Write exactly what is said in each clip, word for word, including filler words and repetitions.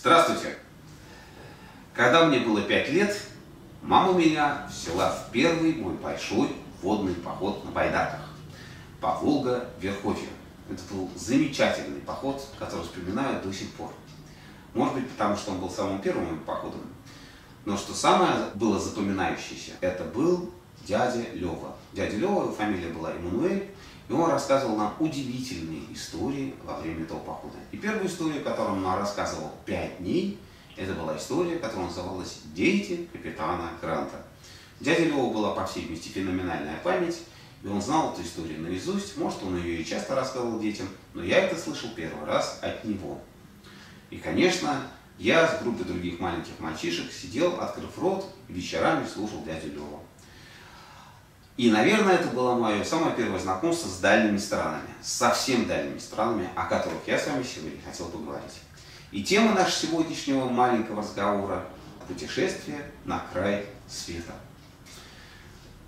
Здравствуйте! Когда мне было пять лет, мама меня взяла в первый мой большой водный поход на байдарках по Волга-Верховью. Это был замечательный поход, который вспоминаю до сих пор. Может быть, потому что он был самым первым походом. Но что самое было запоминающееся, это был дядя Лёва. Дядя Лёва, его фамилия была Эммануэль, и он рассказывал нам удивительные истории во время этого похода. И первую историю, которую он нам рассказывал пять дней, это была история, которая называлась «Дети капитана Гранта». Дядя Лёва была, по всей видимости, феноменальная память, и он знал эту историю наизусть, может, он ее и часто рассказывал детям, но я это слышал первый раз от него. И, конечно, я с группой других маленьких мальчишек сидел, открыв рот, и вечерами слушал дядю Лёву. И, наверное, это было мое самое первое знакомство с дальними странами, совсем дальними странами, о которых я с вами сегодня хотел поговорить. И тема нашего сегодняшнего маленького разговора – путешествие на край света.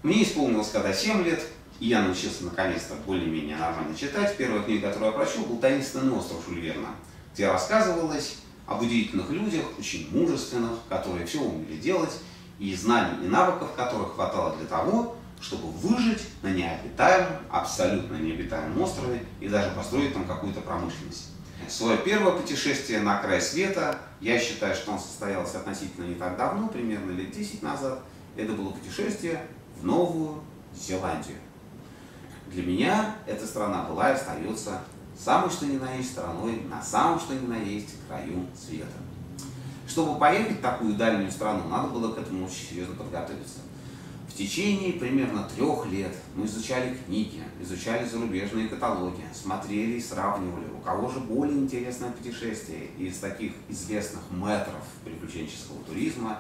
Мне исполнилось когда семь лет, и я научился наконец-то более-менее нормально читать. Первая книга, которую я прочел, был «Таинственный остров Ульверна», где рассказывалось об удивительных людях, очень мужественных, которые все умели делать, и знаний и навыков которых хватало для того, чтобы выжить на необитаемом, абсолютно необитаемом острове и даже построить там какую-то промышленность. Свое первое путешествие на край света, я считаю, что он состоялось относительно не так давно, примерно лет десять назад, это было путешествие в Новую Зеландию. Для меня эта страна была и остается самой что ни на есть страной, на самом что ни на есть краю света. Чтобы поехать в такую дальнюю страну, надо было к этому очень серьезно подготовиться. В течение примерно трех лет мы изучали книги, изучали зарубежные каталоги, смотрели и сравнивали, у кого же более интересное путешествие из таких известных мэтров приключенческого туризма.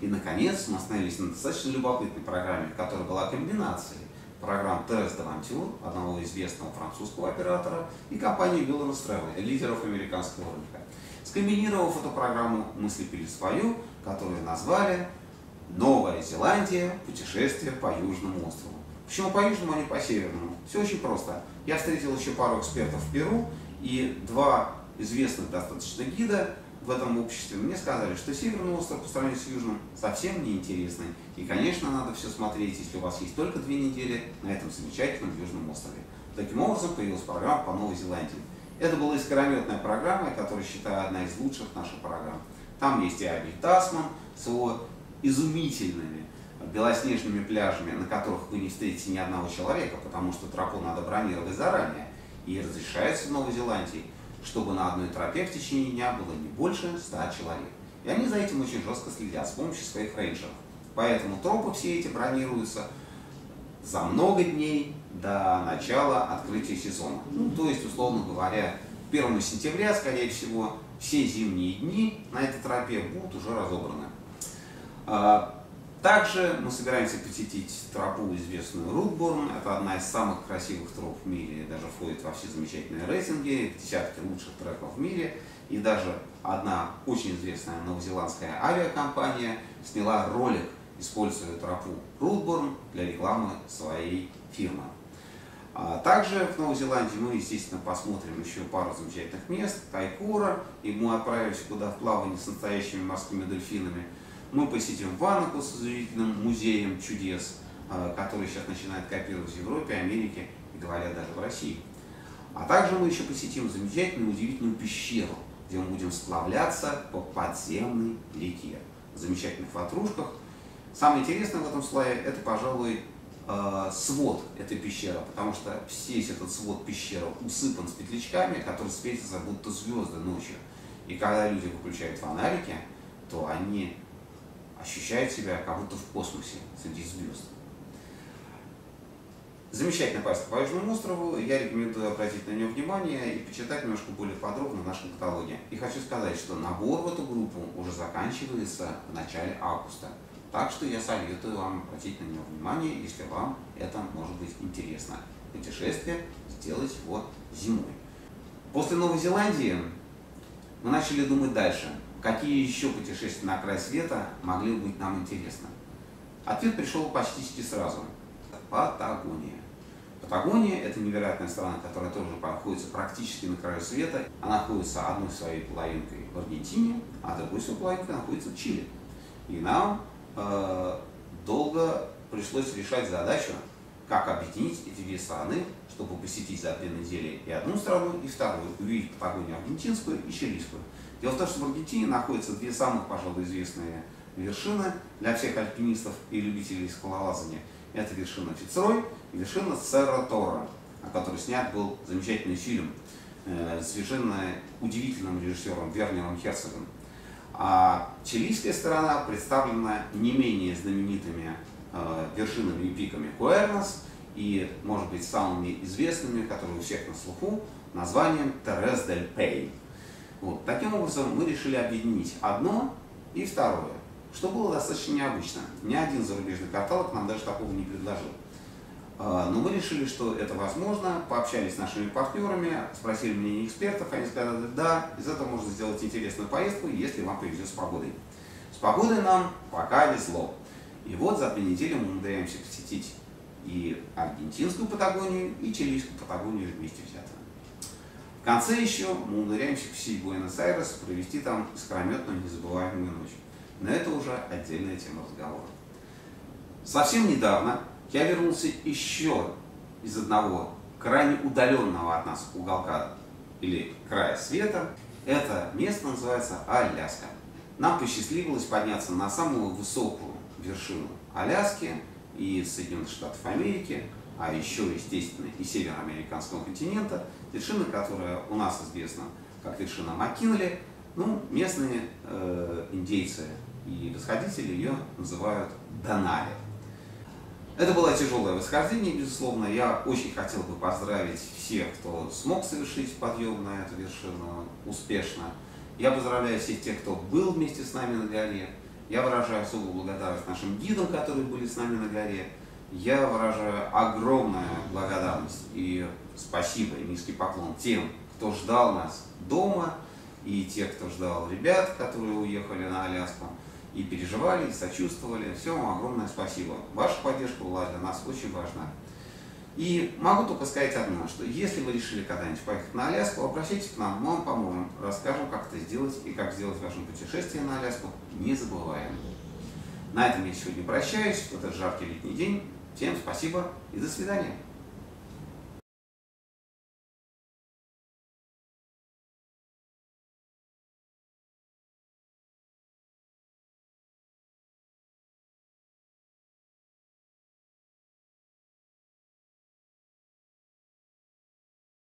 И, наконец, мы остановились на достаточно любопытной программе, в которой была комбинация программ Терез Девантюр, одного известного французского оператора, и компании Билла Растрэвэя, лидеров американского рынка. Скомбинировав эту программу, мы слепили свою, которую назвали «Новая Зеландия. Путешествие по Южному острову». Почему по Южному, а не по Северному? Все очень просто. Я встретил еще пару экспертов в Перу, и два известных достаточно гида в этом обществе мне сказали, что Северный остров по сравнению с Южным совсем неинтересный. И, конечно, надо все смотреть, если у вас есть только две недели на этом замечательном Южном острове. Таким образом, появилась программа по Новой Зеландии. Это была искрометная программа, которая, считаю, одна из лучших наших программ. Там есть и Абель Тасман с его изумительными белоснежными пляжами, на которых вы не встретите ни одного человека, потому что тропу надо бронировать заранее. И разрешается в Новой Зеландии, чтобы на одной тропе в течение дня было не больше ста человек. И они за этим очень жестко следят с помощью своих рейнджеров. Поэтому тропы все эти бронируются за много дней до начала открытия сезона. Ну, то есть, условно говоря, первого сентября, скорее всего, все зимние дни на этой тропе будут уже разобраны. Также мы собираемся посетить тропу, известную Рутбурн. Это одна из самых красивых троп в мире, даже входит во все замечательные рейтинги, десятки лучших треков в мире. И даже одна очень известная новозеландская авиакомпания сняла ролик, используя тропу Рутбурн для рекламы своей фирмы. Также в Новой Зеландии мы, естественно, посмотрим еще пару замечательных мест. Кайкура, и мы отправимся куда в плавание с настоящими морскими дельфинами. Мы посетим Ванку с удивительным музеем чудес, который сейчас начинает копировать в Европе, Америке и, говорят, даже в России. А также мы еще посетим замечательную, удивительную пещеру, где мы будем сплавляться по подземной реке в замечательных ватрушках. Самое интересное в этом слое – это, пожалуй, свод этой пещеры, потому что весь этот свод пещеры усыпан светлячками, которые светятся будто звезды ночью. И когда люди выключают фонарики, то они ощущает себя как будто в космосе среди звезд. Замечательная поездка по Южному острову. Я рекомендую обратить на него внимание и почитать немножко более подробно в нашем каталоге. И хочу сказать, что набор в эту группу уже заканчивается в начале августа. Так что я советую вам обратить на него внимание, если вам это может быть интересно. Путешествие сделать вот зимой. После Новой Зеландии мы начали думать дальше. Какие еще путешествия на край света могли быть нам интересны? Ответ пришел почти сразу. Патагония. Патагония – это невероятная страна, которая тоже находится практически на краю света. Она находится одной своей половинкой в Аргентине, а другой своей половинкой находится в Чили. И нам э, долго пришлось решать задачу, как объединить эти две страны, чтобы посетить за две недели и одну страну, и вторую, увидеть Патагонию аргентинскую и чилийскую. Дело в том, что в Аргентине находятся две самых, пожалуй, известные вершины для всех альпинистов и любителей скалолазания. Это вершина Фицрой и вершина Серра Торре, о которой снят был замечательный фильм, э, совершенно удивительным режиссером Вернером Херцогом. А чилийская сторона представлена не менее знаменитыми э, вершинами и пиками Куэрнос и, может быть, самыми известными, которые у всех на слуху, названием Торрес дель Пейне. Вот. Таким образом, мы решили объединить одно и второе, что было достаточно необычно. Ни один зарубежный каталог нам даже такого не предложил. Но мы решили, что это возможно, пообщались с нашими партнерами, спросили мнение экспертов, они сказали, да, из этого можно сделать интересную поездку, если вам повезет с погодой. С погодой нам пока везло. И вот за две недели мы умудряемся посетить и аргентинскую Патагонию, и чилийскую Патагонию вместе взятую. В конце еще мы умудряемся посетить Буэнос-Айрес, провести там искрометную незабываемую ночь. Но это уже отдельная тема разговора. Совсем недавно я вернулся еще из одного крайне удаленного от нас уголка или края света. Это место называется Аляска. Нам посчастливилось подняться на самую высокую вершину Аляски и Соединенных Штатов Америки, а еще, естественно, и североамериканского континента, вершина, которая у нас известна как вершина Мак-Кинли. Ну, местные э, индейцы и восходители ее называют Денали. Это было тяжелое восхождение, безусловно. Я очень хотел бы поздравить всех, кто смог совершить подъем на эту вершину успешно. Я поздравляю всех тех, кто был вместе с нами на горе. Я выражаю особую благодарность нашим гидам, которые были с нами на горе. Я выражаю огромную благодарность и спасибо, и низкий поклон тем, кто ждал нас дома, и те, кто ждал ребят, которые уехали на Аляску, и переживали, и сочувствовали. Всем вам огромное спасибо. Ваша поддержка была для нас очень важна. И могу только сказать одно, что если вы решили когда-нибудь поехать на Аляску, обращайтесь к нам, мы вам поможем, расскажем, как это сделать и как сделать в вашем путешествии на Аляску незабываемым. На этом я сегодня прощаюсь, в этот жаркий летний день. Всем спасибо и до свидания.